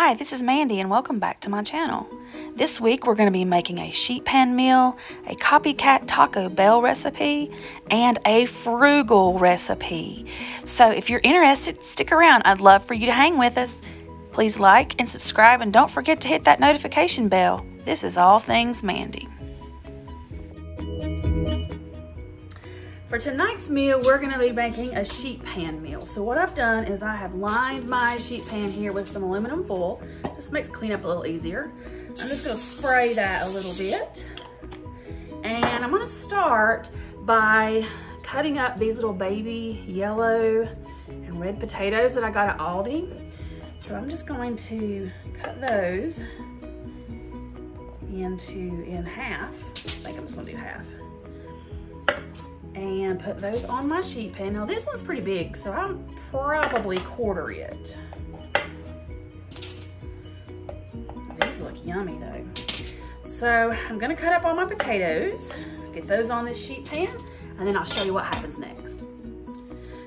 Hi, this is Mandy and welcome back to my channel. This week we're going to be making a sheet pan meal, a copycat Taco Bell recipe, and a frugal recipe. So if you're interested, stick around. I'd love for you to hang with us. Please like and subscribe and don't forget to hit that notification bell. This is All Things Mandy. For tonight's meal, we're gonna be making a sheet pan meal. So what I've done is I have lined my sheet pan here with some aluminum foil. Just makes cleanup a little easier. I'm just gonna spray that a little bit. And I'm gonna start by cutting up these little baby yellow and red potatoes that I got at Aldi. So I'm just going to cut those in half. I think I'm just gonna do half. And put those on my sheet pan. Now this one's pretty big, so I'll probably quarter it. These look yummy though. So I'm gonna cut up all my potatoes, get those on this sheet pan, and then I'll show you what happens next.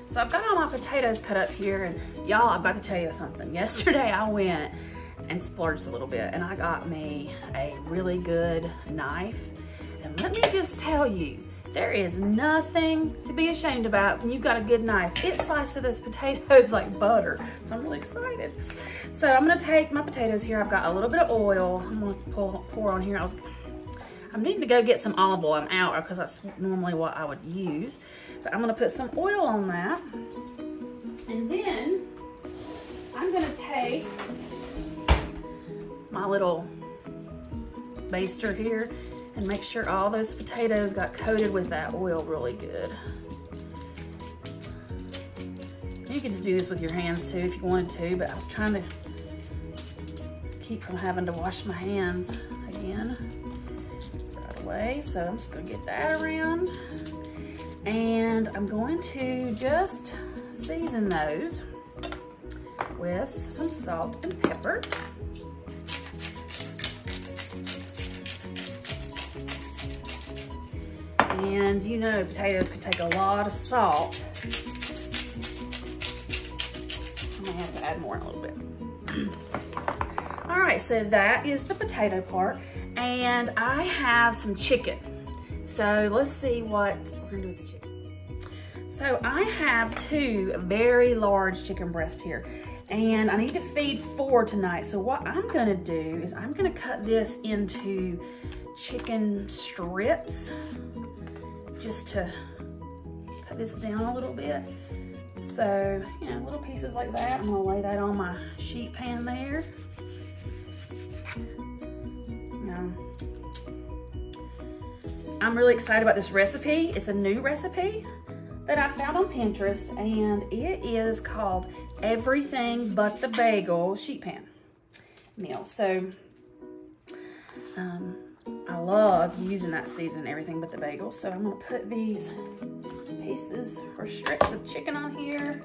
So I've got all my potatoes cut up here, and y'all, I've got to tell you something. Yesterday I went and splurged a little bit, and I got me a really good knife. And let me just tell you, there is nothing to be ashamed about when you've got a good knife. It slices those potatoes like butter. So I'm really excited. So I'm gonna take my potatoes here. I've got a little bit of oil. I'm gonna pour on here. I'm needing to go get some olive oil. I'm out because that's normally what I would use. But I'm gonna put some oil on that. And then I'm gonna take my little baster here and make sure all those potatoes got coated with that oil really good. You can just do this with your hands too if you wanted to, but I was trying to keep from having to wash my hands again right away. So I'm just gonna get that around. And I'm going to just season those with some salt and pepper. And you know, potatoes could take a lot of salt. I'm gonna have to add more in a little bit. All right, so that is the potato part. And I have some chicken. So let's see what we're gonna do with the chicken. So I have two very large chicken breasts here. And I need to feed four tonight. So what I'm gonna do is I'm gonna cut this into chicken strips. Just to cut this down a little bit. So, you know, little pieces like that. I'm gonna lay that on my sheet pan there. I'm really excited about this recipe. It's a new recipe that I found on Pinterest, and it is called Everything But the Bagel Sheet Pan Meal. So, I love using that seasoning, Everything But the Bagel. So I'm gonna put these pieces or strips of chicken on here,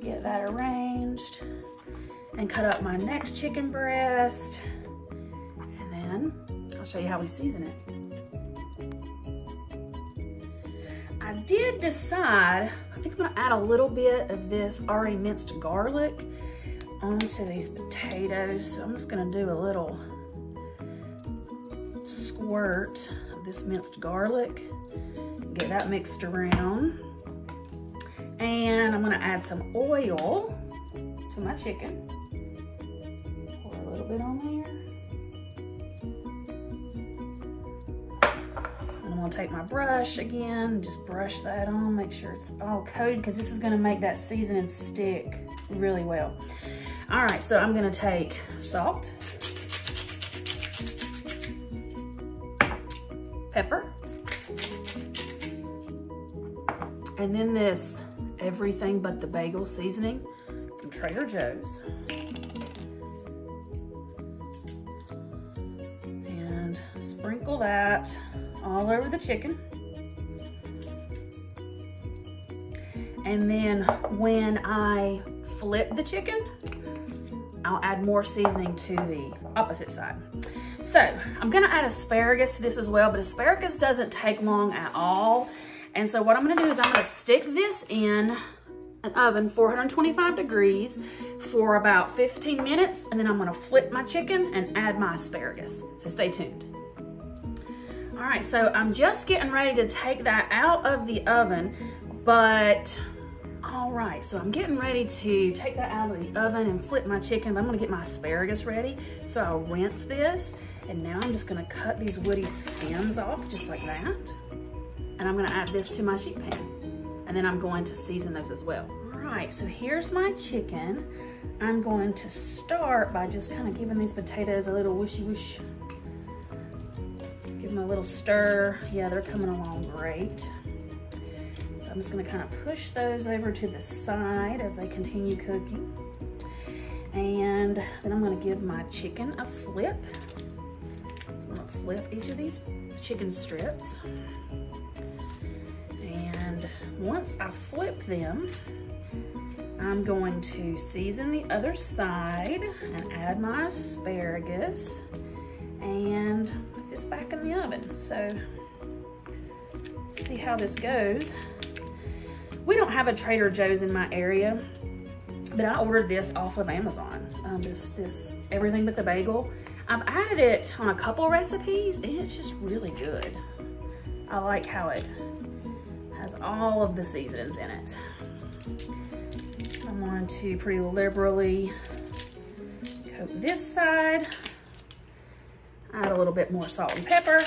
get that arranged, and cut up my next chicken breast. And then I'll show you how we season it. I did decide, I think I'm gonna add a little bit of this already minced garlic onto these potatoes. So I'm just gonna do a little squirt of this minced garlic, get that mixed around, and I'm gonna add some oil to my chicken. Pour a little bit on there, and I'm gonna take my brush again, just brush that on, make sure it's all coated, because this is gonna make that seasoning stick really well. All right, so I'm gonna take salt, pepper, and then this Everything But the Bagel seasoning from Trader Joe's. And sprinkle that all over the chicken. And then when I flip the chicken, I'll add more seasoning to the opposite side. So I'm gonna add asparagus to this as well, but asparagus doesn't take long at all. And so what I'm gonna do is I'm gonna stick this in an oven 425 degrees for about 15 minutes, and then I'm gonna flip my chicken and add my asparagus. So stay tuned. All right, so I'm just getting ready to take that out of the oven, but all right, so I'm getting ready to take that out of the oven and flip my chicken, but I'm gonna get my asparagus ready. So I'll rinse this, and now I'm just gonna cut these woody stems off just like that. And I'm gonna add this to my sheet pan. And then I'm going to season those as well. All right, so here's my chicken. I'm going to start by just kind of giving these potatoes a little whooshy whoosh. Give them a little stir. Yeah, they're coming along great. So I'm just gonna kind of push those over to the side as they continue cooking. And then I'm gonna give my chicken a flip. So I'm gonna flip each of these chicken strips. And once I flip them, I'm going to season the other side and add my asparagus and put this back in the oven. So see how this goes. We don't have a Trader Joe's in my area, but I ordered this off of Amazon. This Everything But the Bagel. I've added it on a couple recipes and it's just really good. I like how it has all of the seasonings in it. So I'm going to pretty liberally coat this side, add a little bit more salt and pepper.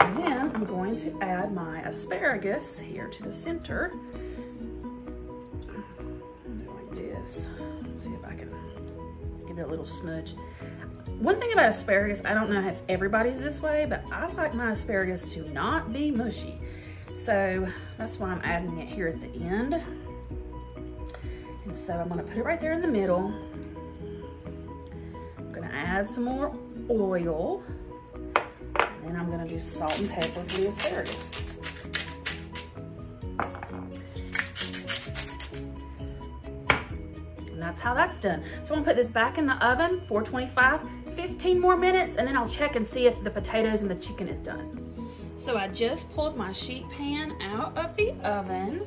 And then I'm going to add my asparagus here to the center. I'll do it like this. Let's see if I can give it a little smudge. One thing about asparagus, I don't know if everybody's this way, but I like my asparagus to not be mushy. So that's why I'm adding it here at the end. And so I'm gonna put it right there in the middle. I'm gonna add some more oil. And then I'm gonna do salt and pepper for the asparagus. And that's how that's done. So I'm gonna put this back in the oven, 425. 15 more minutes, and then I'll check and see if the potatoes and the chicken is done. So I just pulled my sheet pan out of the oven.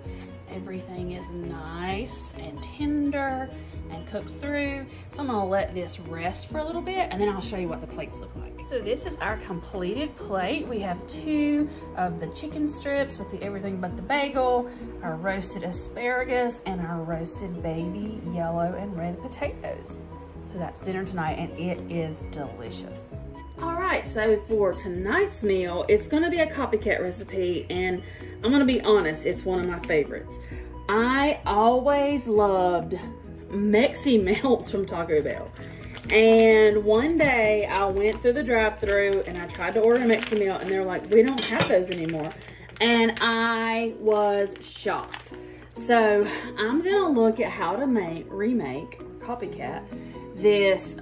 Everything is nice and tender and cooked through. So I'm gonna let this rest for a little bit, and then I'll show you what the plates look like. So this is our completed plate. We have two of the chicken strips with the Everything But the Bagel, our roasted asparagus, and our roasted baby yellow and red potatoes. So that's dinner tonight, and it is delicious. All right, so for tonight's meal, it's gonna be a copycat recipe, and I'm gonna be honest, it's one of my favorites. I always loved Mexi melts from Taco Bell. And one day I went through the drive-thru and I tried to order a Mexi melt, and they're like, we don't have those anymore. And I was shocked. So I'm gonna look at how to remake, copycat, this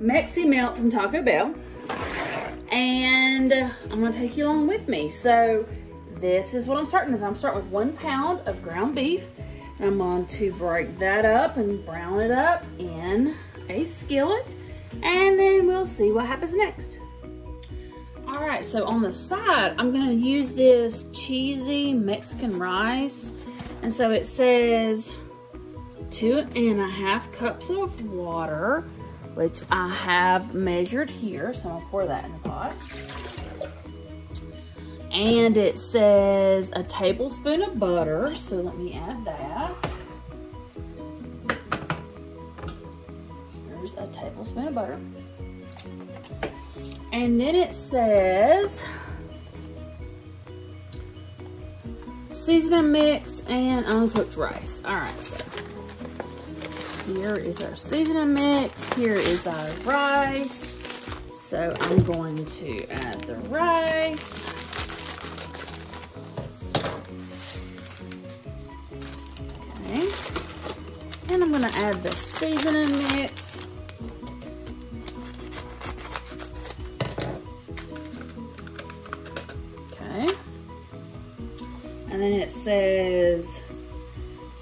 Mexi melt from Taco Bell, and I'm gonna take you along with me. So this is what I'm starting with. I'm starting with 1 pound of ground beef. I'm going to break that up and brown it up in a skillet, and then we'll see what happens next. All right, so on the side, I'm gonna use this cheesy Mexican rice. And so it says 2.5 cups of water, which I have measured here, so I'll pour that in the pot. And it says 1 tablespoon of butter, so let me add that. So here's 1 tablespoon of butter. And then it says seasoning mix and uncooked rice. All right, so here is our seasoning mix. Here is our rice. So I'm going to add the rice. Okay. And I'm gonna add the seasoning mix. Okay. And then it says,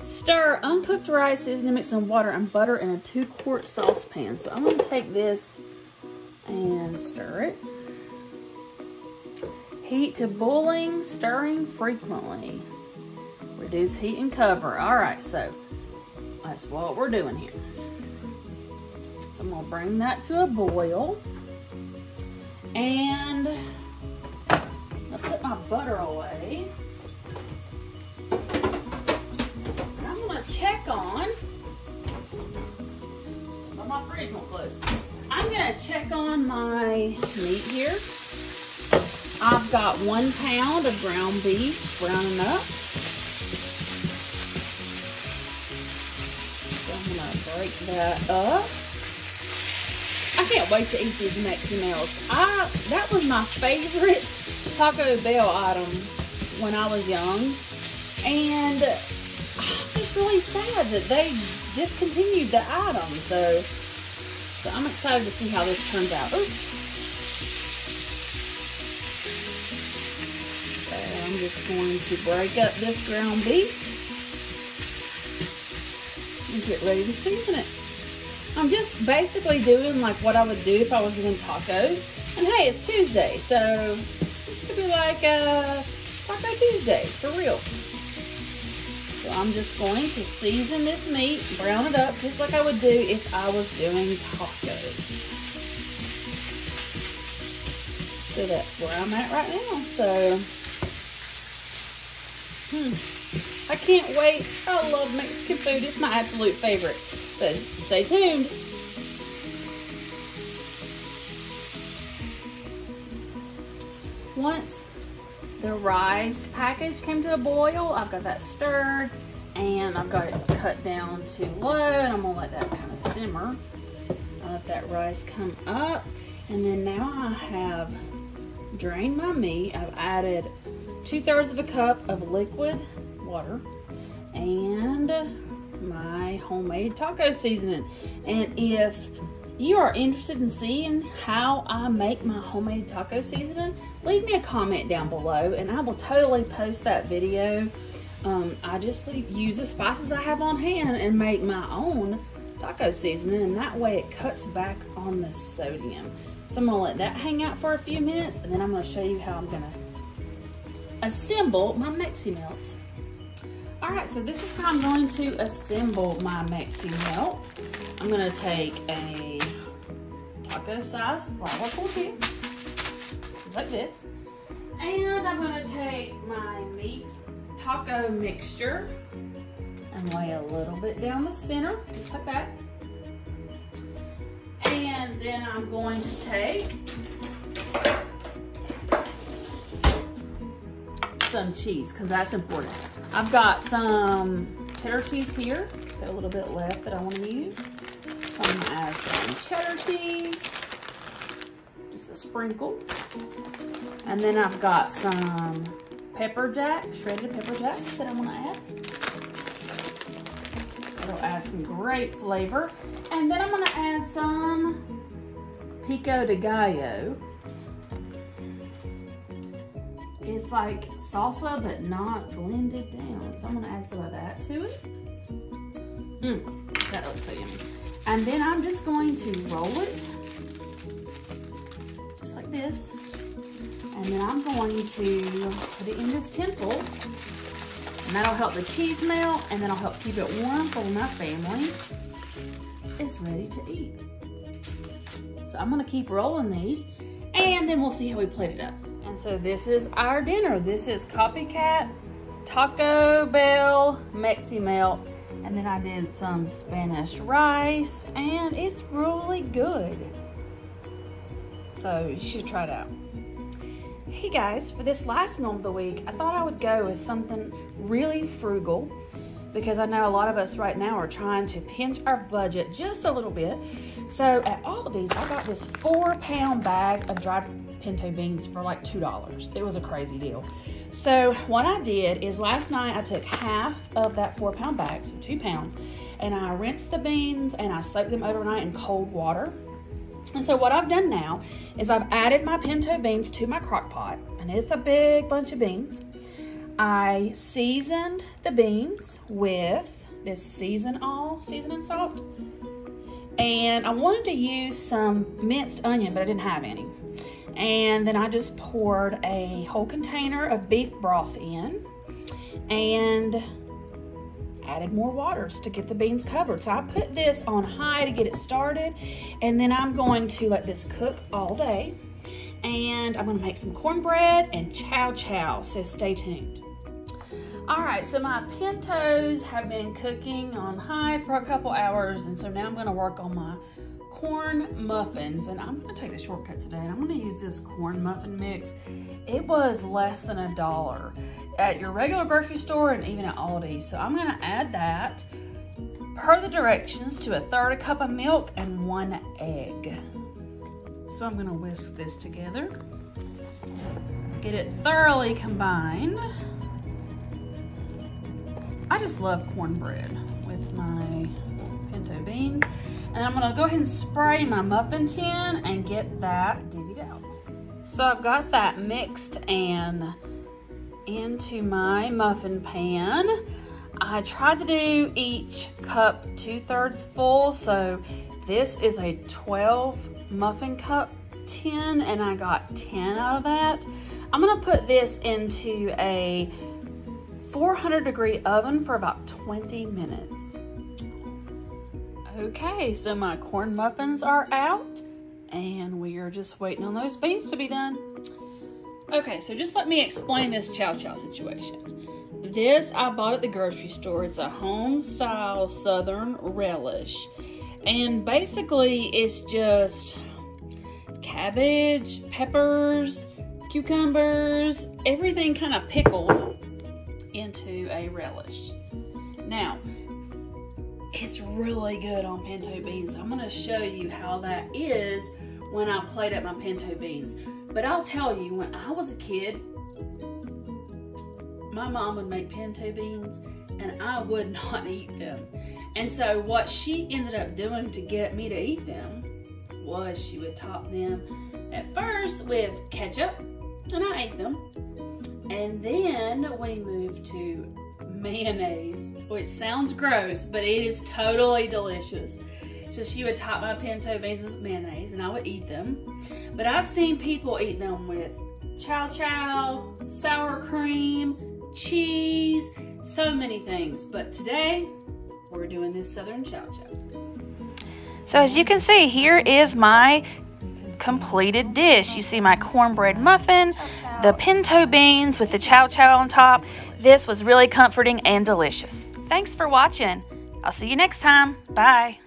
stir uncooked rice, seasoning mix, and water and butter in a 2-quart saucepan. So I'm going to take this and stir it. heat to boiling, stirring frequently. Reduce heat and cover. Alright, so that's what we're doing here. So I'm going to bring that to a boil. And I'll put my butter away. And I'm going to check on. But my fridge won't close. I'm going to check on my meat here. I've got 1 pound of ground beef browning up. So I'm going to break that up. I can't wait to eat these Mexi melts. That was my favorite Taco Bell item when I was young. And I'm just really sad that they discontinued the item. So I'm excited to see how this turns out. Oops. So I'm just going to break up this ground beef and get ready to season it. I'm just basically doing like what I would do if I was doing tacos. And hey, it's Tuesday, so this could be like a Taco Tuesday, for real. So I'm just going to season this meat, brown it up, just like I would do if I was doing tacos. So that's where I'm at right now, so. I can't wait. I love Mexican food. It's my absolute favorite. So stay tuned. Once the rice package came to a boil, I've got that stirred and I've got it cut down to low, and I'm gonna let that kind of simmer. I'll let that rice come up, and then now I have drained my meat. I've added 2/3 of a cup of liquid water and my homemade taco seasoning. And if you are interested in seeing how I make my homemade taco seasoning, leave me a comment down below and I will totally post that video. I just use the spices I have on hand and make my own taco seasoning, and that way it cuts back on the sodium. So I'm gonna let that hang out for a few minutes, and then I'm gonna show you how I'm gonna assemble my Mexi melts. All right, so this is how I'm going to assemble my Mexi melt. I'm gonna take a taco-sized flour tortilla, just like this. And I'm gonna take my meat taco mixture and lay a little bit down the center, just like that. And then I'm going to take some cheese, because that's important. I've got some cheddar cheese here, got a little bit left that I want to use. So I'm gonna add some cheddar cheese, just a sprinkle. And then I've got some pepper jack, shredded pepper jack that I want to add. That'll add some great flavor. And then I'm gonna add some pico de gallo. It's like salsa, but not blended down. So I'm gonna add some of that to it. That looks so yummy. And then I'm just going to roll it, just like this. And then I'm going to put it in this tin foil, and that'll help the cheese melt, and that'll help keep it warm for my family. It's ready to eat. So I'm gonna keep rolling these, and then we'll see how we plate it up. So this is our dinner. This is Copycat, Taco Bell, Mexi melt, and then I did some Spanish rice, and it's really good. So you should try it out. Hey guys, for this last meal of the week, I thought I would go with something really frugal, because I know a lot of us right now are trying to pinch our budget just a little bit. So at Aldi's, I got this 4-pound bag of dried pinto beans for like $2. It was a crazy deal. So what I did is last night I took half of that 4-pound bag, so 2 pounds, and I rinsed the beans and I soaked them overnight in cold water. And so what I've done now is I've added my pinto beans to my crock pot, and it's a big bunch of beans. I seasoned the beans with this seasoning salt, and I wanted to use some minced onion, but I didn't have any. And then I just poured a whole container of beef broth in and added more waters to get the beans covered. So I put this on high to get it started, and then I'm going to let this cook all day. And I'm gonna make some cornbread and chow chow, so stay tuned. All right, so my pintos have been cooking on high for a couple hours, and so now I'm gonna work on my corn muffins. And I'm gonna take the shortcut today, and I'm gonna use this corn muffin mix. It was less than $1 at your regular grocery store and even at Aldi. So I'm gonna add that, per the directions, to 1/3 cup of milk and 1 egg. So I'm gonna whisk this together, get it thoroughly combined. I just love cornbread with my pinto beans. And I'm gonna go ahead and spray my muffin tin and get that divvied out. So I've got that mixed and into my muffin pan. I tried to do each cup 2/3 full, so this is a 12 muffin cup tin, and I got 10 out of that. I'm gonna put this into a 400 degree oven for about 20 minutes. Okay, so my corn muffins are out, and we are just waiting on those beans to be done. Okay, so just let me explain this chow chow situation. This I bought at the grocery store. It's a home-style southern relish, and basically it's just cabbage, peppers, cucumbers, everything kind of pickled into a relish. Now, it's really good on pinto beans. I'm gonna show you how that is when I plate up my pinto beans. But I'll tell you, when I was a kid, my mom would make pinto beans and I would not eat them. And so what she ended up doing to get me to eat them was she would top them at first with ketchup, and I ate them. And then we moved to mayonnaise, which sounds gross, but it is totally delicious. So she would top my pinto beans with mayonnaise, and I would eat them. But I've seen people eat them with chow chow, sour cream, cheese, so many things. But today, we're doing this southern chow chow. So as you can see, here is my completed dish. You see my cornbread muffin, the pinto beans with the chow chow on top. This was really comforting and delicious. Thanks for watching. I'll see you next time. Bye.